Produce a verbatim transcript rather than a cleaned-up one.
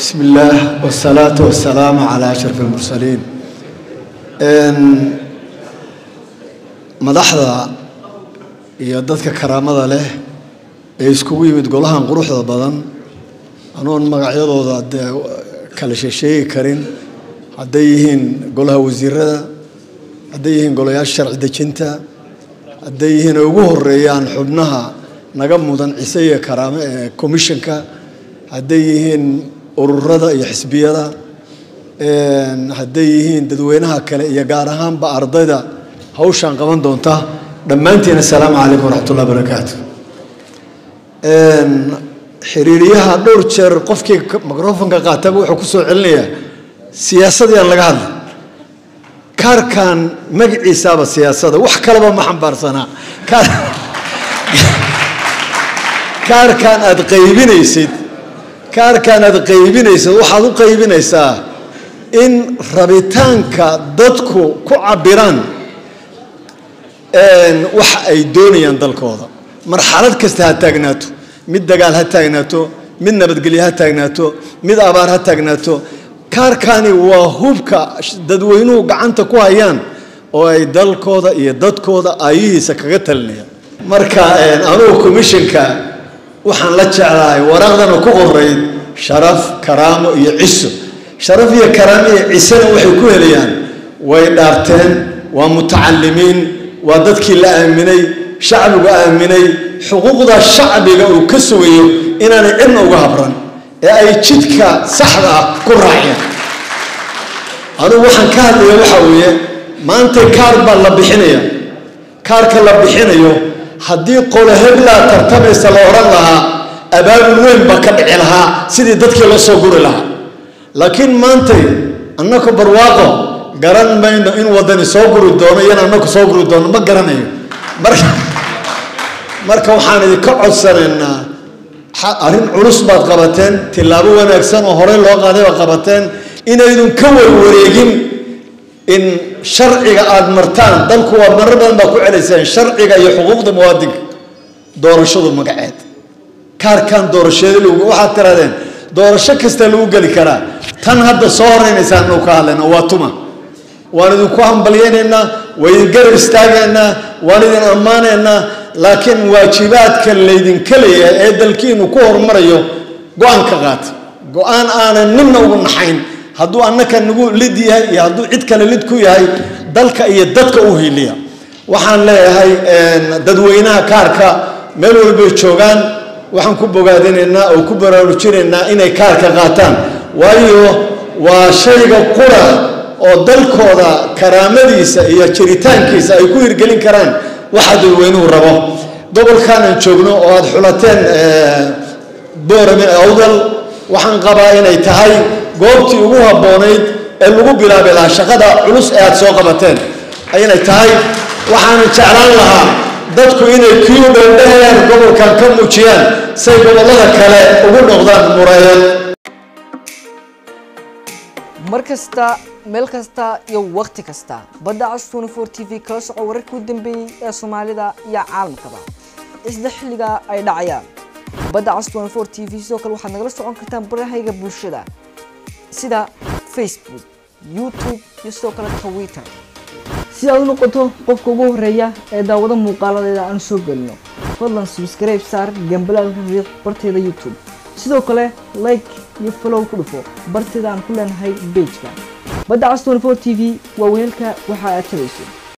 بسم الله والصلاة والسلام على أشرف المرسلين. مدحضة يددك كرامة له يسكوي متقولها نقروح ذا بدن أنا مقعدوا ذا كل شيء شيء كرين عديهن قولها وزيرة عديهن قولها الشرع دجنتا عديهن أبوه الريان حبناها نقام مدن عسية كرامة كوميشن كا عديهن أورردا يحسبيها عديهن تدوينها كلا يجارهم بأرضها هوشان قمن دونته دمانتين السلام عليكم ورحمة الله وبركاته. حريريها دور شر قفكي مقروفن كقاتبو حكوسو عليا سياسة يا الله قال كار كان مجلس إسابة سياسة وحكلبه محمد صنا كار كار كان أتقيبين يسيد كار كان أتقيبين يسيد وحضو قيبين يسا إن ربيتانك ضدكو كعبيران wax ay doonayaan dalkooda marxalad kasta ha taagnaato mid dagaal ha taagnaato mid nabadgelyo ha taagnaato mid abaar ha taagnaato kaarkaani waa hubka dadweynuhu gacanta ku hayaan oo ay dalkooda iyo dadkooda ayihiisa kaga talinayaan marka anugu komishinka waxaan la jeclahay waraqdan ku qorayd sharaf karaamo iyo ciso sharaf iyo karaamo iyo ciso waxay ku helayaan way dhaarteen waa mutacallimiin وادتك لا أمني شعبك أمني حقوق ذا شعبك وكسوي إن أنا إبن وجبران أي تشتك سحرة كراعية أنا وحن كارد يوحوي ما أنت كارب الله بحنيه كارك الله بحنيه حدي قول هبلا ترتبي سلورا لها أباب وين بكبع لها سيدي دتك لا صقور لها لكن ما أنت أنك برواقه garan mayno in wadani soo guri doono yana annagu soo guri doono ma garanayo marka marka waxaan idin ka codsanaynaa arrin culus baad qabateen tilaabo wanaagsan oo hore loo qaaday baad qabateen inaydun ka warwareegin in sharciga aad martaan dalku waa marar badan baa ku celaysaan sharciga iyo xuquuqda muwaadinka doorashadu magaceed kaarkan doorashada lagu waxaad tiraadeen doorasho kasta lagu gali karaa tan hadda soo horeynaysa noo ka hadlayna waa tuma والدو كوهم بليننا ويجرب استعجلنا والدين أماننا لكن واجبات كالليدين كلية أدلكين وكور مريو قان كغات قان أنا نمنا ونحين هادو أنك نقول لدي هاي هادو عدك للدكو هاي دلك يدك أوهي ليا وحن لا هاي ددوينها كاركا ملو البيتشوغان وحن كبو قاديننا أو كبو راروشيرنا إني كاركا غاتان وايو وشيء قرى oo dalkooda karaamadiisa iyo jiritaankiisa ay ku hirgelin karaan waxa uu weynu rabo gobolkan aan joogno oo aad xulateen Boorame awdal waxaan qabaa inay tahay goobtii ugu habooneyd ee lagu bilaabay la shaqada culus ee aad soo qabateen ayay tahay waxaan jeclaan lahaa dadku inay kuu dheeraan gobolkan ka muujiyaan si gobolada kale ugu noqdaan muraayad markasta meel kasta iyo waqti kasta badacas twenty four T V kala soo wararkii u dambeeyay ee Soomaalida iyo caalamkaba isla xilliga ay dhacayaan badacas twenty four T V sidoo kale waxaad nagala socon kartaan barnaamijyada bulshada sida Facebook YouTube iyo sidoo kale Twitter si aad u noqoto qofka ugu horeeya ee daawada muuqaaladeeda aan soo galno fadlan subscribe saar gambalka riix barteeda YouTube sidoo kale like iyo follow ku dhufo barteeda aan ku leenahay page-ka بدعس twenty four T V وويلكا وحاء التلفزيون